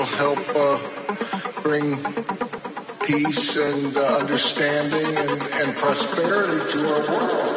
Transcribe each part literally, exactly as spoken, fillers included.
will help uh, bring peace and uh, understanding and, and prosperity to our world.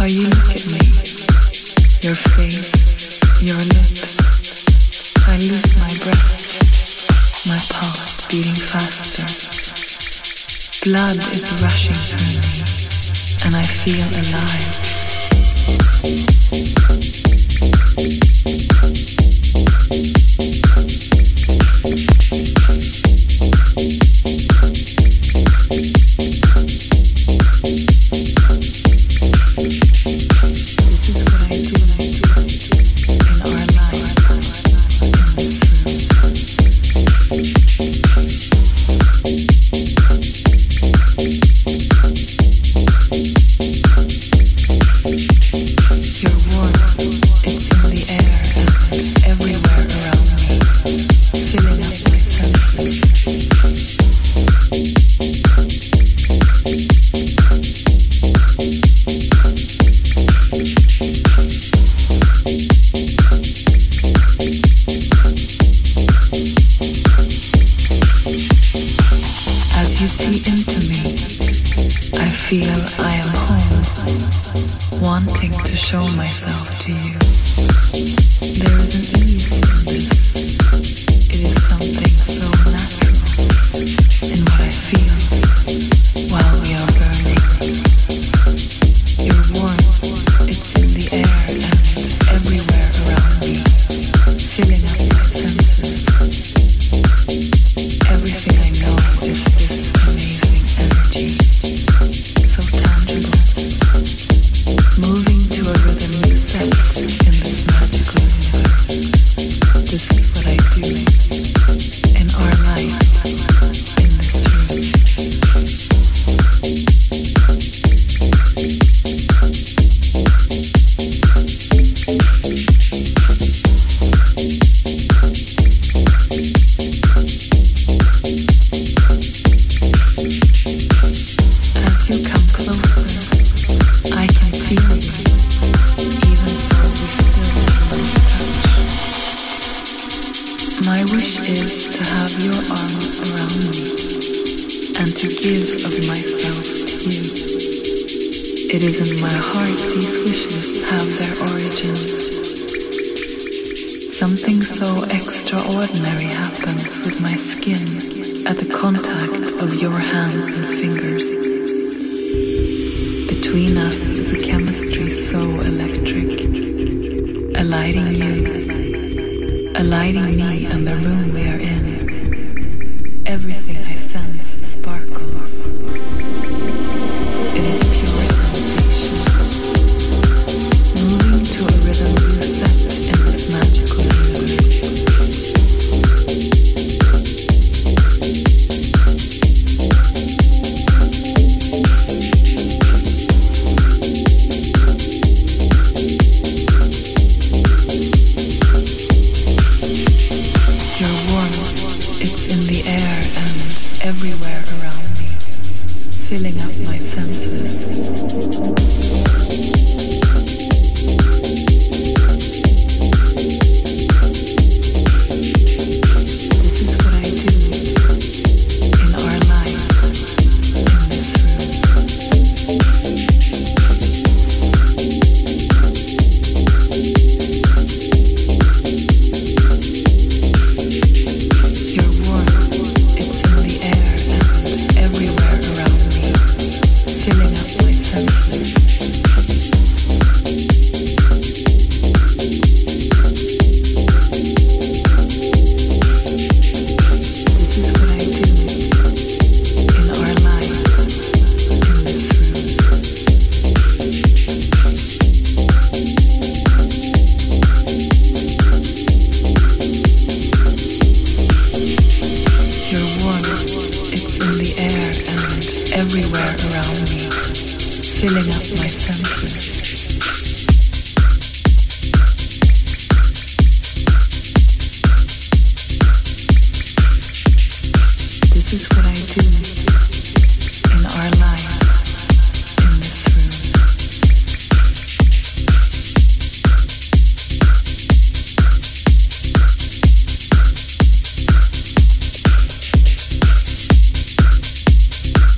How you look at me, your face, your lips, I lose my breath, my pulse beating faster. Blood is rushing through me, and I feel alive. This is what I do when I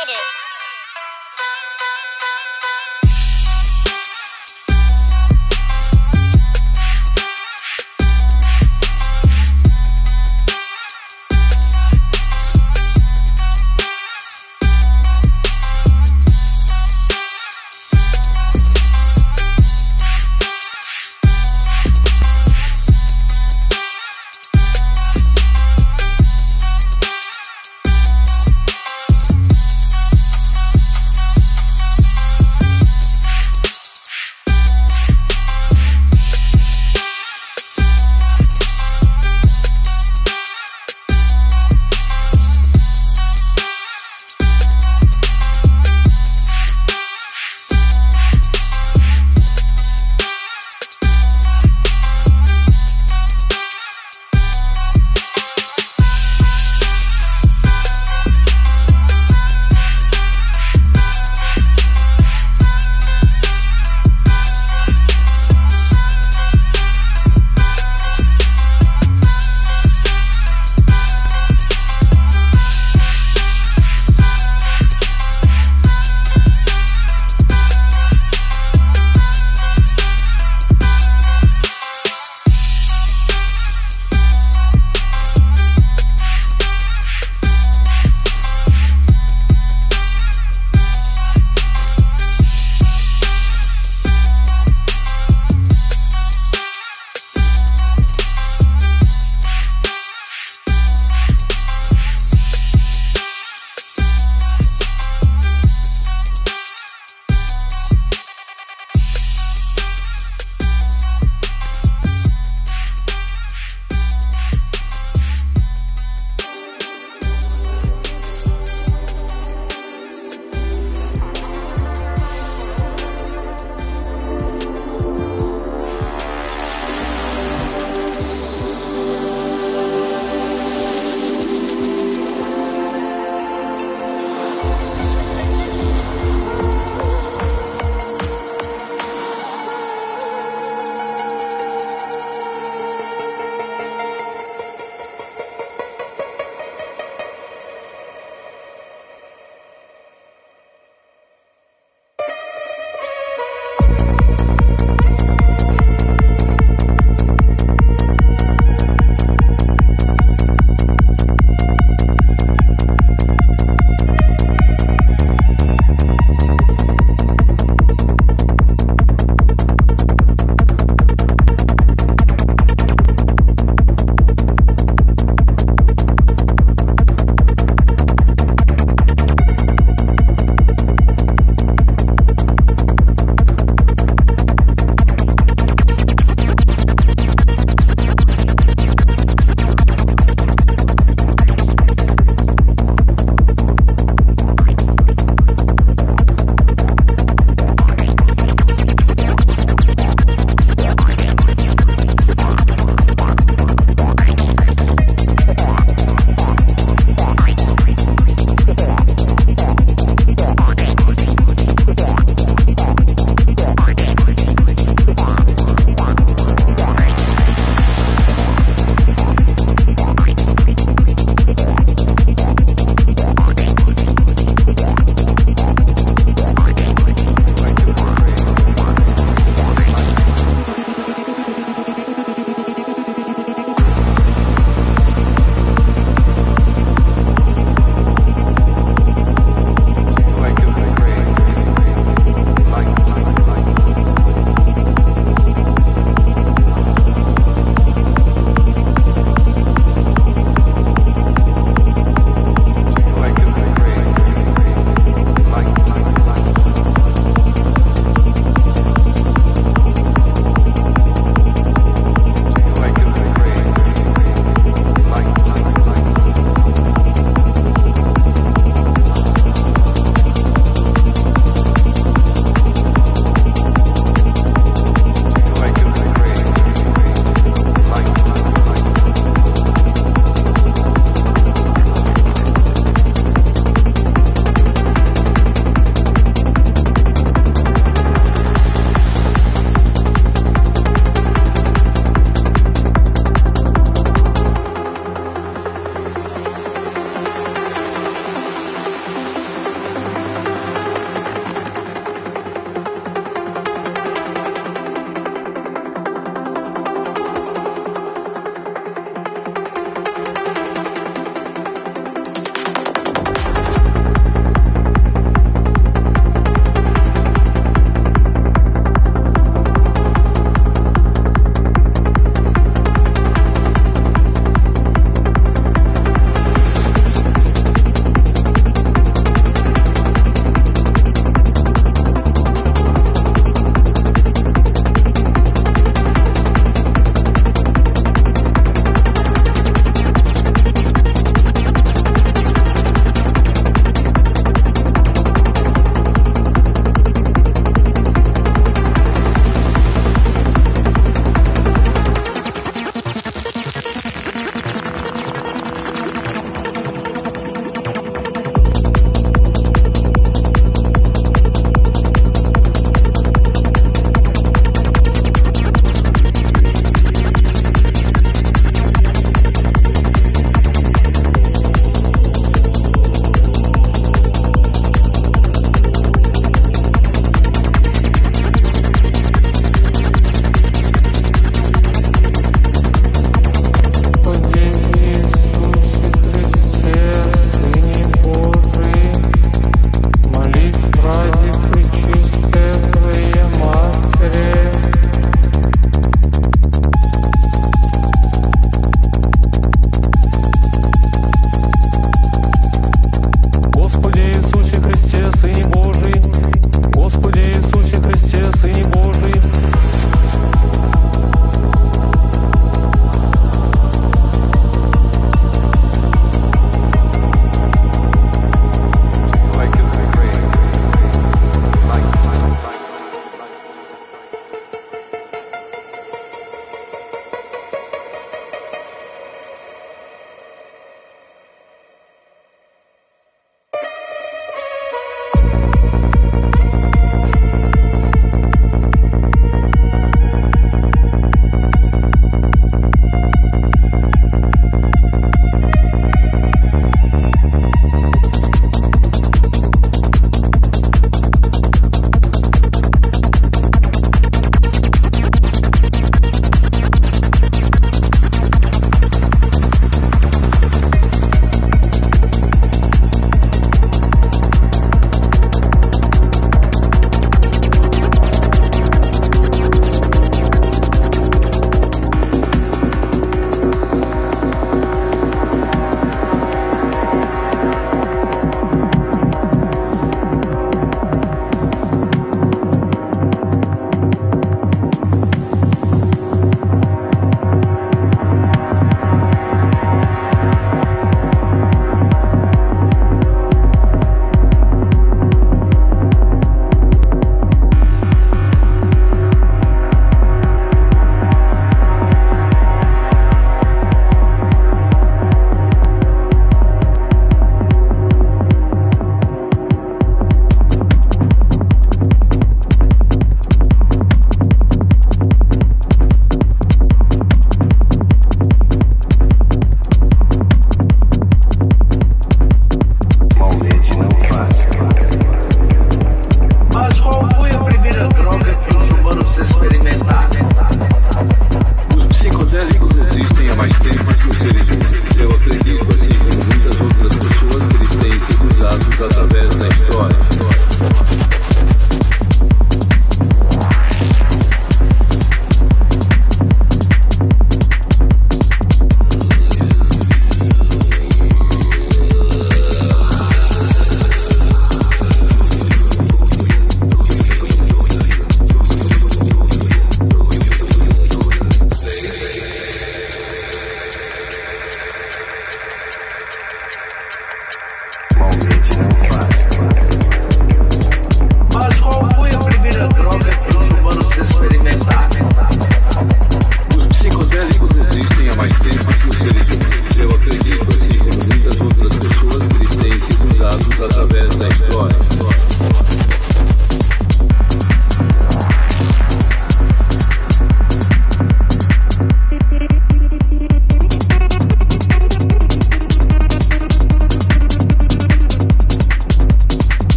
hit it.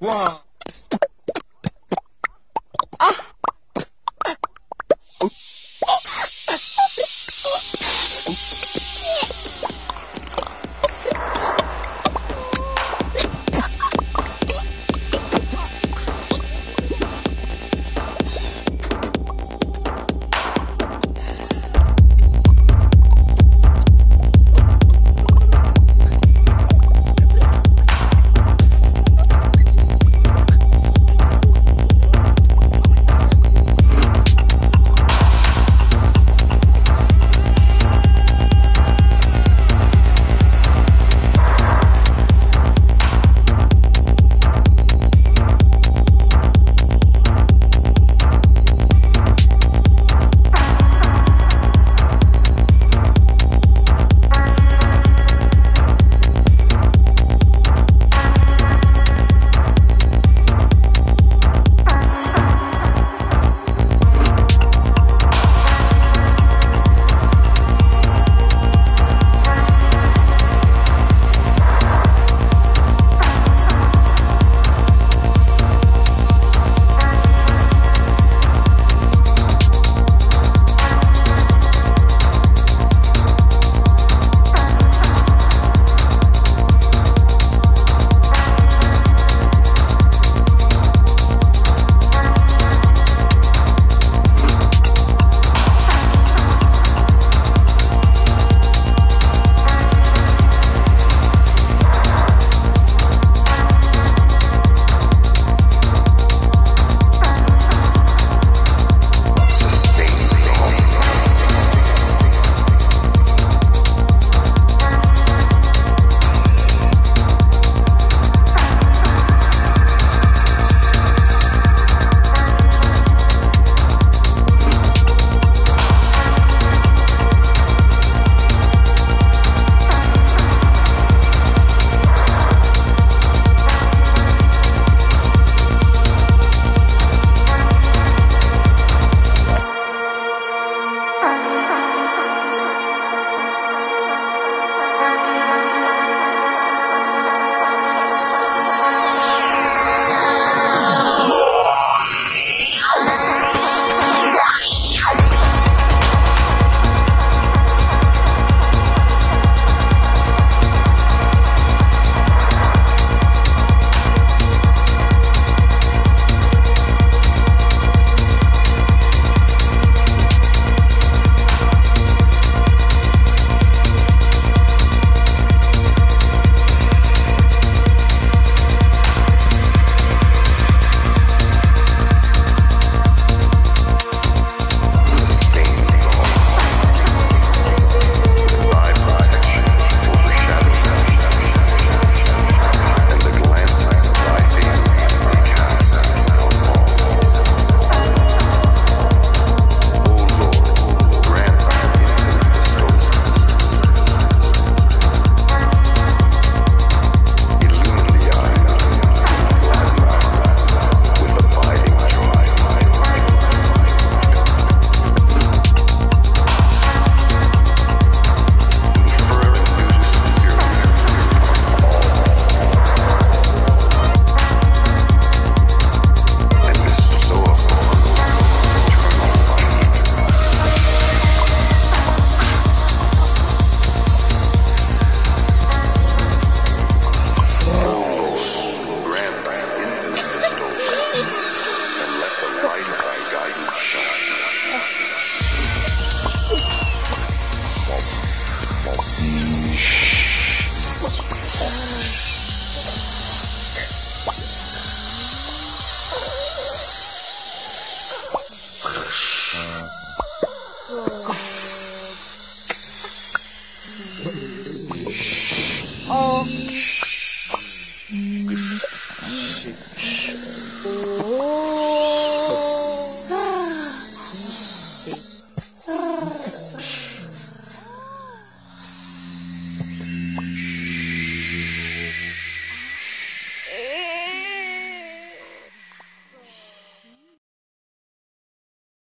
Wow.